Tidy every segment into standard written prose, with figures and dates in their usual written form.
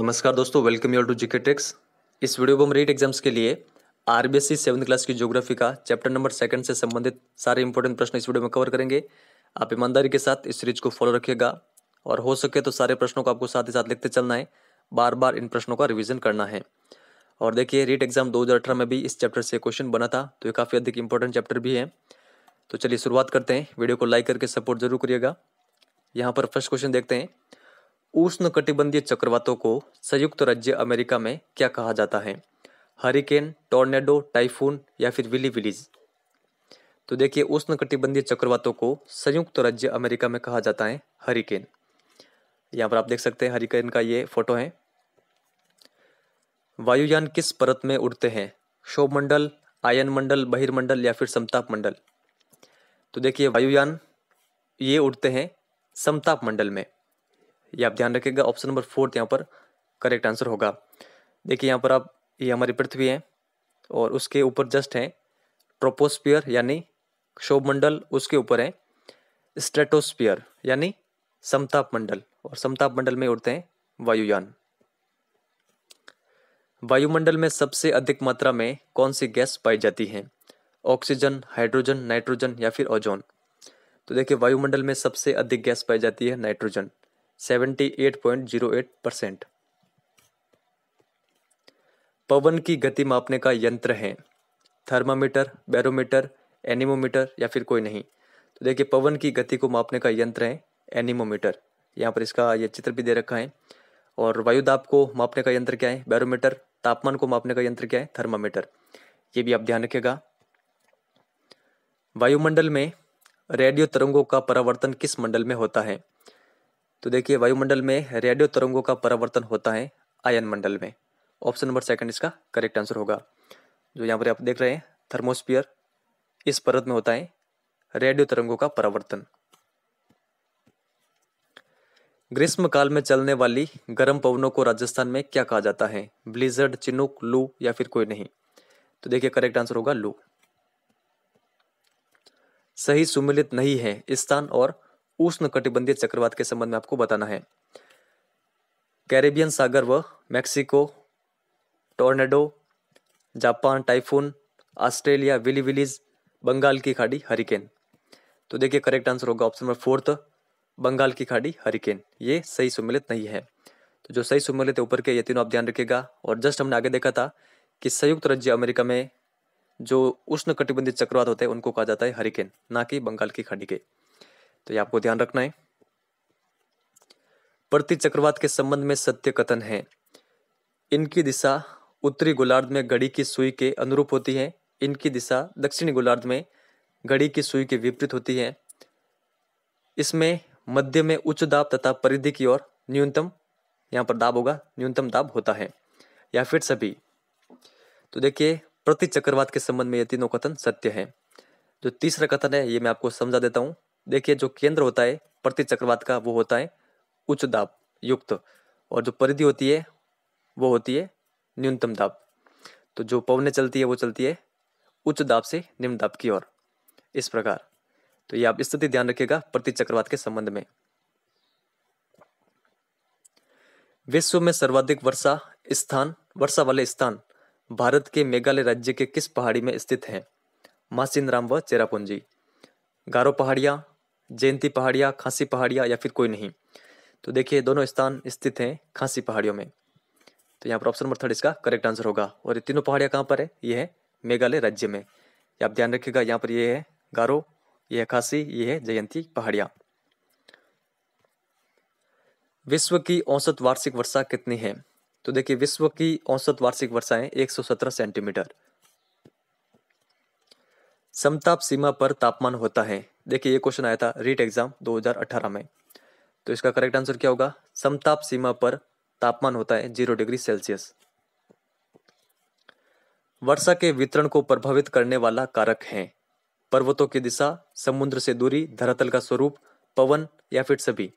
नमस्कार दोस्तों, welcome you all to GK tricks. इस वीडियो को हम रीट एग्जाम्स के लिए आरबीएससी 7वीं क्लास की ज्योग्राफी का चैप्टर नंबर 2 से संबंधित सारे इंपॉर्टेंट प्रश्न इस वीडियो में कवर करेंगे। आप ईमानदारी के साथ इस सीरीज को फॉलो रखिएगा और हो सके तो सारे प्रश्नों को आपको साथ ही साथ लिखते चलना है, बार बार इन प्रश्नों का रिविजन करना है। और देखिए, रीट एग्जाम 2018 में भी इस चैप्टर से क्वेश्चन बना था, तो ये काफ़ी अधिक इंपॉर्टेंट चैप्टर भी है। तो चलिए शुरुआत करते हैं। वीडियो को लाइक करके सपोर्ट जरूर करिएगा। यहाँ पर फर्स्ट क्वेश्चन देखते हैं, उष्णकटिबंधीय चक्रवातों को संयुक्त राज्य अमेरिका में क्या कहा जाता है? हरिकेन, टॉर्नेडो, टाइफून या फिर विली विलीज। तो देखिए, उष्णकटिबंधीय चक्रवातों को संयुक्त राज्य अमेरिका में कहा जाता है हरिकेन। यहाँ पर आप देख सकते हैं हरिकेन का ये फोटो है। वायुयान किस परत में उड़ते हैं? क्षोभमंडल, आयन मंडल, बहिर्मंडल या फिर समताप मंडल। तो देखिए, वायुयान ये उड़ते हैं समताप मंडल में, ये आप ध्यान रखिएगा। ऑप्शन नंबर 4 यहाँ पर करेक्ट आंसर होगा। देखिए यहाँ पर आप, ये हमारी पृथ्वी है और उसके ऊपर जस्ट है ट्रोपोस्फीयर यानी क्षोभमंडल, उसके ऊपर है स्ट्रेटोस्फीयर यानी समताप मंडल, और समताप मंडल में उड़ते हैं वायुयान। वायुमंडल में सबसे अधिक मात्रा में कौन सी गैस पाई जाती है? ऑक्सीजन, हाइड्रोजन, नाइट्रोजन या फिर ओजोन। तो देखिए, वायुमंडल में सबसे अधिक गैस पाई जाती है नाइट्रोजन, 78.08%। पवन की गति मापने का यंत्र है थर्मामीटर, बैरोमीटर, एनीमोमीटर या फिर कोई नहीं। तो देखिए, पवन की गति को मापने का यंत्र है एनीमोमीटर। यहाँ पर इसका ये चित्र भी दे रखा है। और वायुदाब को मापने का यंत्र क्या है? बैरोमीटर। तापमान को मापने का यंत्र क्या है? थर्मामीटर। ये भी आप ध्यान रखिएगा। वायुमंडल में रेडियो तरंगों का परावर्तन किस मंडल में होता है? तो देखिए, वायुमंडल में रेडियो तरंगों का परावर्तन होता है आयन मंडल में। ऑप्शन नंबर 2 इसका करेक्ट आंसर होगा। जो यहाँ पर आप देख रहे हैं थर्मोस्फीयर, इस परत में होता है रेडियो तरंगों का परावर्तन। ग्रीष्म काल में चलने वाली गर्म पवनों को राजस्थान में क्या कहा जाता है? ब्लिजर्ड, चिनूक, लू या फिर कोई नहीं। तो देखिए, करेक्ट आंसर होगा लू। सही सुमेलित नहीं है स्थान और उष्णकटिबंधीय चक्रवात के संबंध में आपको बताना है। कैरेबियन सागर व Mexico, tornado, Japan, typhoon, Australia, willy willies, Bengal की खाड़ी, हरिकेन। तो देखिए, करेक्ट आंसर होगा ऑप्शन नंबर 4 बंगाल की खाड़ी हरिकेन। ये सही सुमेलित नहीं है। तो जो सही सुमेलित है ऊपर के, ये तीनों आप ध्यान रखिएगा। और जस्ट हमने आगे देखा था कि संयुक्त राज्य अमेरिका में जो उष्णकटिबंधीय चक्रवात होते हैं उनको कहा जाता है हरिकेन, ना कि बंगाल की खाड़ी के। तो ये आपको ध्यान रखना है। प्रति चक्रवात के संबंध में सत्य कथन है, इनकी दिशा उत्तरी गोलार्ध में घड़ी की सुई के अनुरूप होती है, इनकी दिशा दक्षिणी गोलार्ध में घड़ी की सुई के विपरीत होती है, इसमें मध्य में उच्च दाब तथा परिधि की ओर न्यूनतम, यहाँ पर दाब होगा, न्यूनतम दाब होता है, या फिर सभी। तो देखिए, प्रति चक्रवात के संबंध में ये तीनों कथन सत्य है। जो तीसरा कथन है ये मैं आपको समझा देता हूँ। देखिए, जो केंद्र होता है प्रति चक्रवात का वो होता है उच्च दाब युक्त, और जो परिधि होती है वो होती है न्यूनतम दाब। तो जो पवनें चलती है वो चलती है उच्च दाब से निम्न दाब की ओर, इस प्रकार। तो ये आप स्थिति ध्यान रखिएगा प्रति चक्रवात के संबंध में। विश्व में सर्वाधिक वर्षा वाले स्थान भारत के मेघालय राज्य के किस पहाड़ी में स्थित है? मासिनराम व चेरापूंजी, गारो पहाड़ियाँ, जयंती पहाड़ियाँ, खासी पहाड़ियाँ या फिर कोई नहीं। तो देखिए, दोनों स्थान स्थित हैं खासी पहाड़ियों में। तो यहाँ पर ऑप्शन नंबर 3 इसका करेक्ट आंसर होगा। और ये तीनों पहाड़ियाँ कहाँ पर है? ये है मेघालय राज्य में। ये आप ध्यान रखिएगा। यहाँ पर ये है गारो, ये है खासी, ये है जयंती पहाड़ियाँ। विश्व की औसत वार्षिक वर्षा कितनी है? तो देखिए, विश्व की औसत वार्षिक वर्षा है 117 सेंटीमीटर। समताप सीमा पर तापमान होता है। देखिए, ये क्वेश्चन आया था रीट एग्जाम 2018 में। तो इसका करेक्ट आंसर क्या होगा? समताप सीमा पर तापमान होता है 0°C। वर्षा के वितरण को प्रभावित करने वाला कारक है पर्वतों की दिशा, समुद्र से दूरी, धरातल का स्वरूप, पवन या फिर सभी।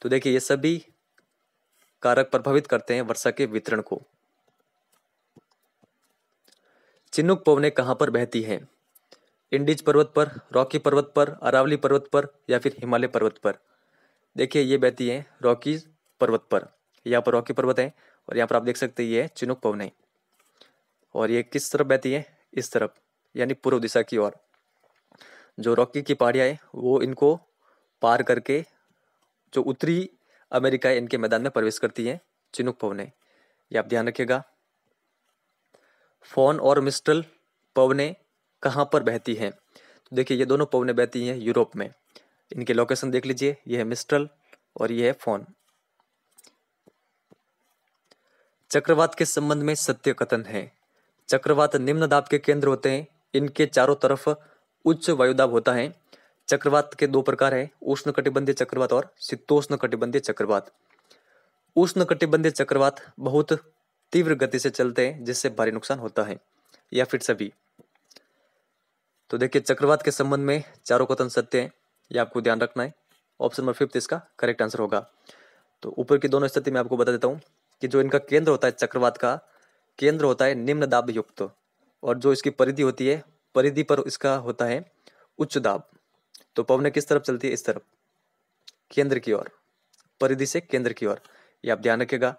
तो देखिए, ये सभी कारक प्रभावित करते हैं वर्षा के वितरण को। चिनूक पवनें कहाँ पर बहती हैं? इंडीज पर्वत पर, रॉकी पर्वत पर, अरावली पर्वत पर या फिर हिमालय पर्वत पर। देखिए, ये बहती हैं रॉकीज पर्वत पर। यहाँ पर रॉकी पर्वत है और यहाँ पर आप देख सकते हैं ये चिनूक पवन है और ये किस तरफ बहती है, इस तरफ यानी पूर्व दिशा की ओर। जो रॉकी की पहाड़ियाँ है वो इनको पार करके जो उत्तरी अमेरिका है इनके मैदान में प्रवेश करती है चिनूक पवने, ये आप ध्यान रखिएगा। फोन और मिस्ट्रल पवने कहाँ पर बहती हैं, तो देखिए ये दोनों पवने बहती हैं यूरोप में। इनके लोकेशन देख लीजिए, ये है मिस्ट्रल और ये है फोन। चक्रवात के संबंध में सत्य कथन है। चक्रवात निम्न दाब के केंद्र होते हैं, इनके चारों तरफ उच्च वायुदाब होता है। चक्रवात के दो प्रकार है, उष्णकटिबंधीय चक्रवात और शीतोष्ण कटिबंधीय चक्रवात। उष्णकटिबंधीय चक्रवात बहुत तीव्र गति से चलते हैं जिससे भारी नुकसान होता है या फिर सभी। तो देखिए चक्रवात के संबंध में चारों कथन सत्य है, यह आपको ध्यान रखना है। ऑप्शन नंबर 5 इसका करेक्ट आंसर होगा। तो ऊपर की दोनों स्थिति में आपको बता देता हूँ कि जो इनका केंद्र होता है, चक्रवात का केंद्र होता है निम्न दाब युक्त, और जो इसकी परिधि होती है परिधि पर इसका होता है उच्च दाब। तो पवन किस तरफ चलती है, इस तरफ, केंद्र की ओर, परिधि से केंद्र की ओर, ये आप ध्यान रखिएगा।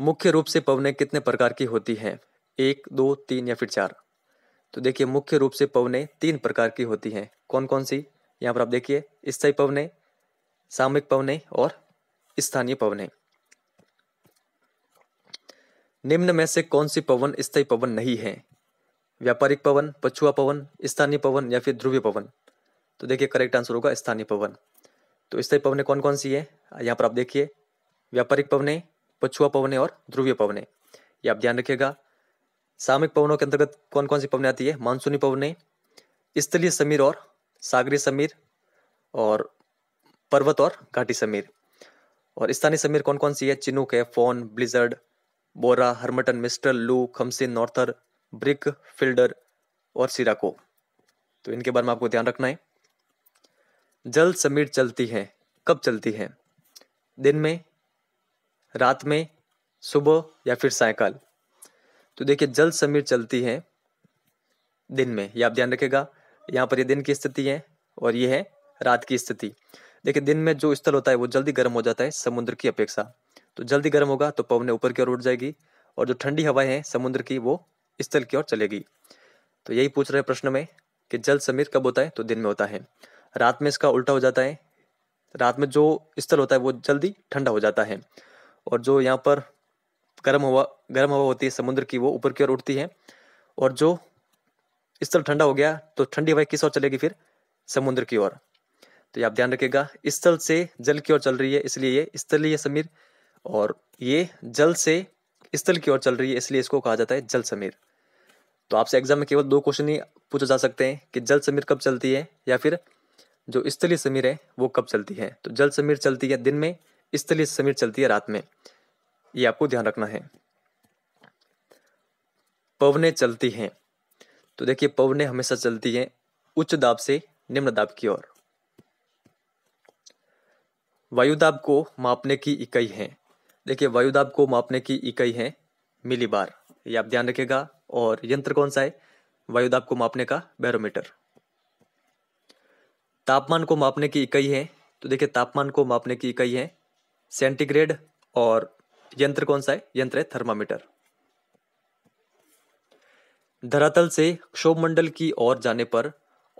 मुख्य रूप से पवने कितने प्रकार की होती हैं, 1, 2, 3 या फिर 4? तो देखिए मुख्य रूप से पवने 3 प्रकार की होती हैं। कौन कौन सी, यहाँ पर आप देखिए, स्थायी पवने, सामयिक पवने और स्थानीय पवने। निम्न में से कौन सी पवन स्थायी पवन नहीं है, व्यापारिक पवन, पछुआ पवन, स्थानीय पवन या फिर ध्रुवीय पवन? तो देखिए करेक्ट आंसर होगा स्थानीय पवन। तो स्थायी पवने कौन कौन सी है, यहाँ पर आप देखिए, व्यापारिक पवने, पछुआ पवने और ध्रुवीय पवने, ये आप ध्यान रखिएगा। सामयिक पवनों के अंतर्गत कौन कौन सी पवने आती है, मानसूनी पवने, स्थलीय समीर और सागरीय समीर, और पर्वत और घाटी समीर। और स्थानीय समीर कौन कौन सी है, चिनूक है, foehn, blizzard, bora, harmattan, mistral, Loo, khamsin, Northern, brick fielder और सिराको। तो इनके बारे में आपको ध्यान रखना है। जल समीर चलती है, कब चलती है, दिन में, रात में, सुबह या फिर सायंकाल? तो देखिए जल समीर चलती है दिन में, ये आप ध्यान रखिएगा। यहाँ पर ये दिन की स्थिति है और ये है रात की स्थिति। देखिए दिन में जो स्थल होता है वो जल्दी गर्म हो जाता है समुद्र की अपेक्षा, तो जल्दी गर्म होगा तो पवने ऊपर की ओर उठ जाएगी और जो ठंडी हवाएं हैं समुद्र की वो स्थल की ओर चलेगी। तो यही पूछ रहे प्रश्न में कि जल समीर कब होता है, तो दिन में होता है। रात में इसका उल्टा हो जाता है, रात में जो स्थल होता है वो जल्दी ठंडा हो जाता है और जो यहाँ पर गर्म हवा होती है समुद्र की वो ऊपर की ओर उठती है, और जो स्थल ठंडा हो गया तो ठंडी हवा किस ओर चलेगी, फिर समुद्र की ओर। तो ये आप ध्यान रखिएगा, स्थल से जल की ओर चल रही है इसलिए ये स्थलीय समीर, और ये जल से स्थल की ओर चल रही है इसलिए इसको कहा जाता है जल समीर। तो आपसे एग्जाम में केवल 2 क्वेश्चन ही पूछे जा सकते हैं कि जल समीर कब चलती है या फिर जो स्थलीय समीर है वो कब चलती है। तो जल समीर चलती है दिन में, स्थलीय समीर चलती है रात में, ये आपको ध्यान रखना है। पवने चलती हैं, तो देखिए पवने हमेशा चलती हैं उच्च दाब से निम्न दाब की ओर। वायुदाब को मापने की इकाई है, देखिए वायुदाब को मापने की इकाई है मिलीबार, ये आप ध्यान रखिएगा। और यंत्र कौन सा है वायुदाब को मापने का, बैरोमीटर। तापमान को मापने की इकाई है, तो देखिए तापमान को मापने की इकाई है सेंटीग्रेड, और यंत्र कौन सा है, यंत्र है थर्मामीटर। धरातल से क्षोभमंडल की ओर जाने पर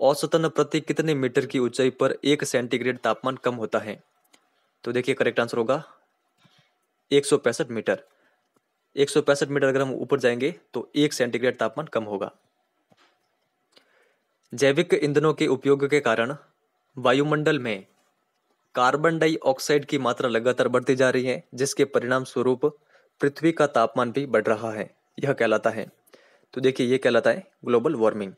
औसतन प्रति कितने मीटर की ऊंचाई पर 1 सेंटीग्रेड तापमान कम होता है? तो देखिए करेक्ट आंसर होगा 165 मीटर। 165 मीटर अगर हम ऊपर जाएंगे तो 1 सेंटीग्रेड तापमान कम होगा। जैविक ईंधनों के उपयोग के कारण वायुमंडल में कार्बन डाइऑक्साइड की मात्रा लगातार बढ़ती जा रही है, जिसके परिणाम स्वरूप पृथ्वी का तापमान भी बढ़ रहा है, यह कहलाता है। तो देखिए यह कहलाता है ग्लोबल वार्मिंग।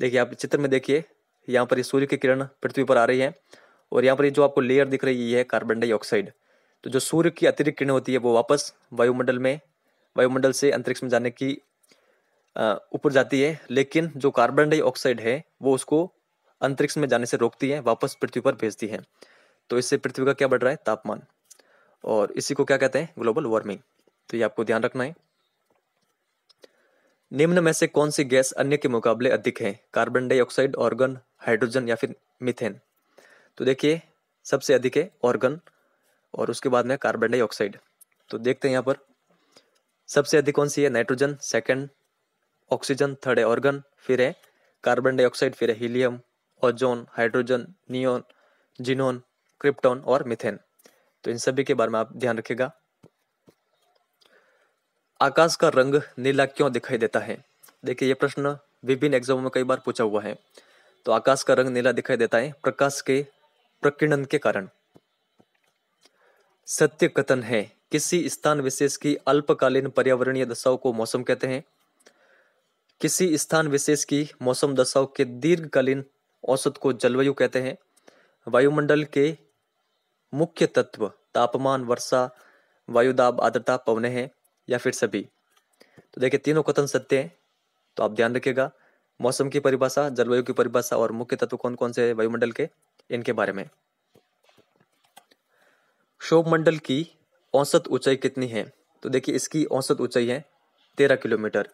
देखिए आप चित्र में देखिए, यहाँ पर सूर्य की किरण पृथ्वी पर आ रही है और यहाँ पर जो आपको लेयर दिख रही है कार्बन डाइऑक्साइड, तो जो सूर्य की अतिरिक्त किरण होती है वो वापस वायुमंडल में, वायुमंडल से अंतरिक्ष में जाने की ऊपर जाती है, लेकिन जो कार्बन डाइऑक्साइड है वो उसको अंतरिक्ष में जाने से रोकती है, वापस पृथ्वी पर भेजती है। तो इससे पृथ्वी का क्या बढ़ रहा है, तापमान, और इसी को क्या कहते हैं, ग्लोबल वार्मिंग। तो ये आपको ध्यान रखना है। निम्न में से कौन सी गैस अन्य के मुकाबले अधिक है, कार्बन डाइऑक्साइड, ऑर्गन, हाइड्रोजन या फिर मीथेन? तो देखिए सबसे अधिक है ऑर्गन, और उसके बाद में कार्बन डाइऑक्साइड। तो देखते हैं यहाँ पर सबसे अधिक कौन सी है, नाइट्रोजन, सेकंड ऑक्सीजन, थर्ड है ऑर्गन, फिर है कार्बन डाइऑक्साइड, फिर है helium, ozone, hydrogen, neon, xenon, krypton और मिथेन। तो इन सभी के बारे में आप ध्यान रखिएगा। आकाश का रंग नीला क्यों दिखाई देता है? देखिए ये प्रश्न विभिन्न एग्जामों में कई बार पूछा हुआ है। तो आकाश का रंग नीला दिखाई देता है प्रकाश के प्रकीर्णन के कारण। सत्य कथन है किसी स्थान विशेष की अल्पकालीन पर्यावरणीय दशाओं को मौसम कहते हैं। किसी स्थान विशेष की मौसम दशाओं के दीर्घकालीन औसत को जलवायु कहते हैं। वायुमंडल के मुख्य तत्व तापमान, वर्षा, वायुदाब, आर्द्रता, पवने हैं या फिर सभी। तो देखिए तीनों कथन सत्य हैं, तो आप ध्यान रखिएगा मौसम की परिभाषा, जलवायु की परिभाषा और मुख्य तत्व कौन कौन से वायुमंडल के, इनके बारे में। क्षोभमंडल की औसत ऊंचाई कितनी है? तो देखिए इसकी औसत ऊंचाई है 13 किलोमीटर।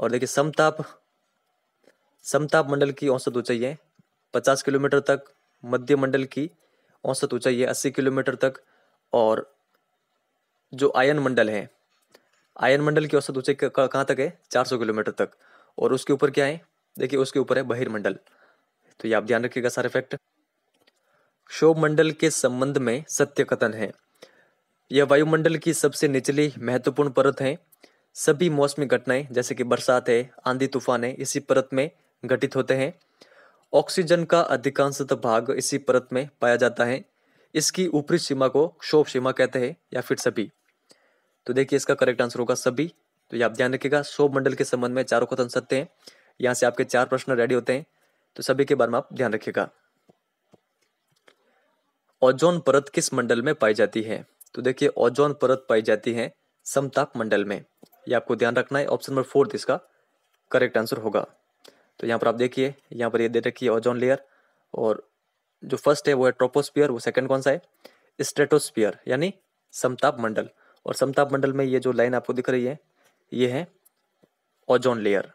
और देखिए समताप मंडल की औसत ऊंचाई है 50 किलोमीटर तक। मध्य मंडल की औसत ऊंचाई है 80 किलोमीटर तक। और जो आयन मंडल है, आयन मंडल की औसत ऊंचाई कहाँ तक है? 400 किलोमीटर तक। और उसके ऊपर क्या है? देखिए उसके ऊपर है बहिर्मंडल। तो ये आप ध्यान रखिएगा सारे फैक्ट। क्षोभ मंडल के संबंध में सत्य कथन है यह वायुमंडल की सबसे निचली महत्वपूर्ण परत है। सभी मौसमी घटनाएं जैसे कि बरसात है, आंधी तूफान है, इसी परत में घटित होते हैं। ऑक्सीजन का अधिकांशतः भाग इसी परत में पाया जाता है। इसकी ऊपरी सीमा को क्षोभ सीमा कहते हैं या फिर सभी। तो देखिए इसका करेक्ट आंसर होगा सभी। तो ये आप ध्यान रखिएगा। क्षोभ मंडल के संबंध में चारों कथन सत्य हैं। यहाँ से आपके 4 प्रश्न रेडी होते हैं, तो सभी के बारे में आप ध्यान रखिएगा। ओजोन परत किस मंडल में पाई जाती है? तो देखिए ओजोन परत पाई जाती है समताप मंडल में। ये आपको ध्यान रखना है। ऑप्शन नंबर 4 इसका करेक्ट आंसर होगा। तो यहाँ पर आप देखिए, यहाँ पर ये दे रखी है ओजोन लेयर, और जो फर्स्ट है वो है ट्रोपोस्फीयर, वो सेकंड कौन सा है? स्ट्रेटोस्फीयर यानी समताप मंडल। और समताप मंडल में ये जो लाइन आपको दिख रही है ये है ओजोन लेयर।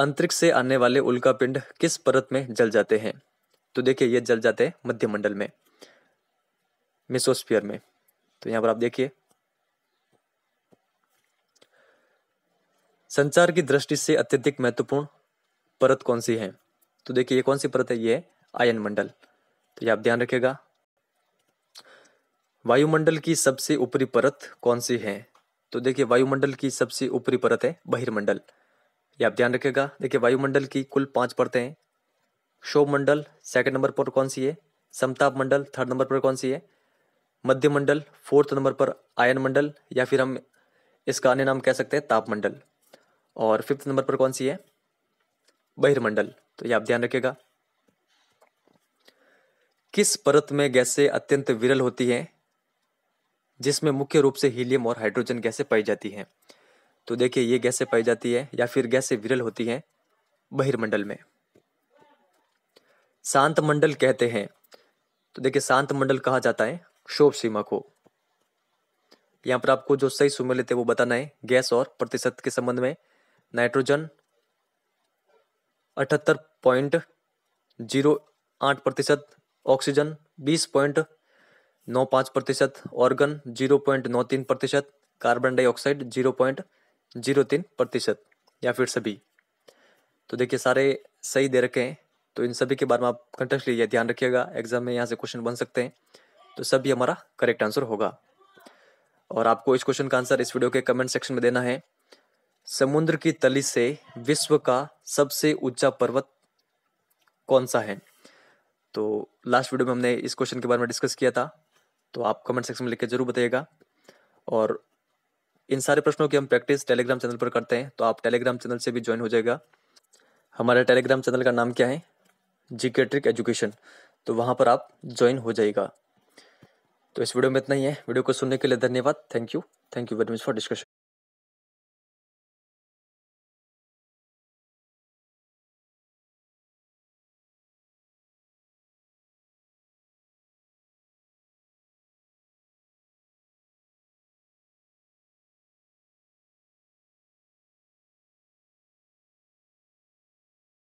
अंतरिक्ष से आने वाले उल्का पिंड किस परत में जल जाते हैं? तो देखिए ये जल जाते हैं मध्य मंडल में, मेसोस्फीयर में। तो यहाँ पर आप देखिए संचार की दृष्टि से अत्यधिक महत्वपूर्ण परत कौन सी है? तो देखिए ये कौन सी परत है? ये है आयन मंडल। तो ये आप ध्यान रखिएगा। वायुमंडल की सबसे ऊपरी परत कौन सी है? तो देखिए वायुमंडल की सबसे ऊपरी परत है बहिर्मंडल। ये आप ध्यान रखिएगा। देखिए वायुमंडल की कुल 5 परतें हैं। क्षोभ मंडल सेकंड नंबर पर कौन सी है? समताप मंडल थर्ड नंबर पर कौन सी है? मध्य मंडल फोर्थ नंबर पर, आयन मंडल या फिर हम इसका अन्य नाम कह सकते हैं तापमंडल, और फिफ्थ नंबर पर कौन सी है? बहिर्मंडल। तो ये आप ध्यान रखिएगा। किस परत में गैसें अत्यंत विरल होती हैं जिसमें मुख्य रूप से हीलियम और हाइड्रोजन गैसें पाई जाती हैं? तो देखिए ये गैसें पाई जाती है या फिर गैसें विरल होती हैं बहिर्मंडल में। शांत मंडल कहते हैं। तो देखिए शांत मंडल कहा जाता है क्षोभ सीमा को। यहाँ पर आपको जो सही सुमेलित है वो बताना है गैस और प्रतिशत के संबंध में। Nitrogen 78.08%, oxygen 20.95%, argon 0.93%, carbon dioxide 0.03%, या फिर सभी। तो देखिए सारे सही दे रखे हैं, तो इन सभी के बारे में आप कंटेस्ट लीजिए, ध्यान रखिएगा। एग्जाम में यहाँ से क्वेश्चन बन सकते हैं, तो सभी हमारा करेक्ट आंसर होगा। और आपको इस क्वेश्चन का आंसर इस वीडियो के कमेंट सेक्शन में देना है। समुद्र की तली से विश्व का सबसे ऊंचा पर्वत कौन सा है? तो लास्ट वीडियो में हमने इस क्वेश्चन के बारे में डिस्कस किया था, तो आप कमेंट सेक्शन में लिख के जरूर बताइएगा। और इन सारे प्रश्नों की हम प्रैक्टिस टेलीग्राम चैनल पर करते हैं, तो आप टेलीग्राम चैनल से भी ज्वाइन हो जाएगा। हमारे टेलीग्राम चैनल का नाम क्या है? GK trick education. तो वहाँ पर आप ज्वाइन हो जाइएगा। तो इस वीडियो में इतना ही है। वीडियो को सुनने के लिए धन्यवाद। Thank you very much for discussion.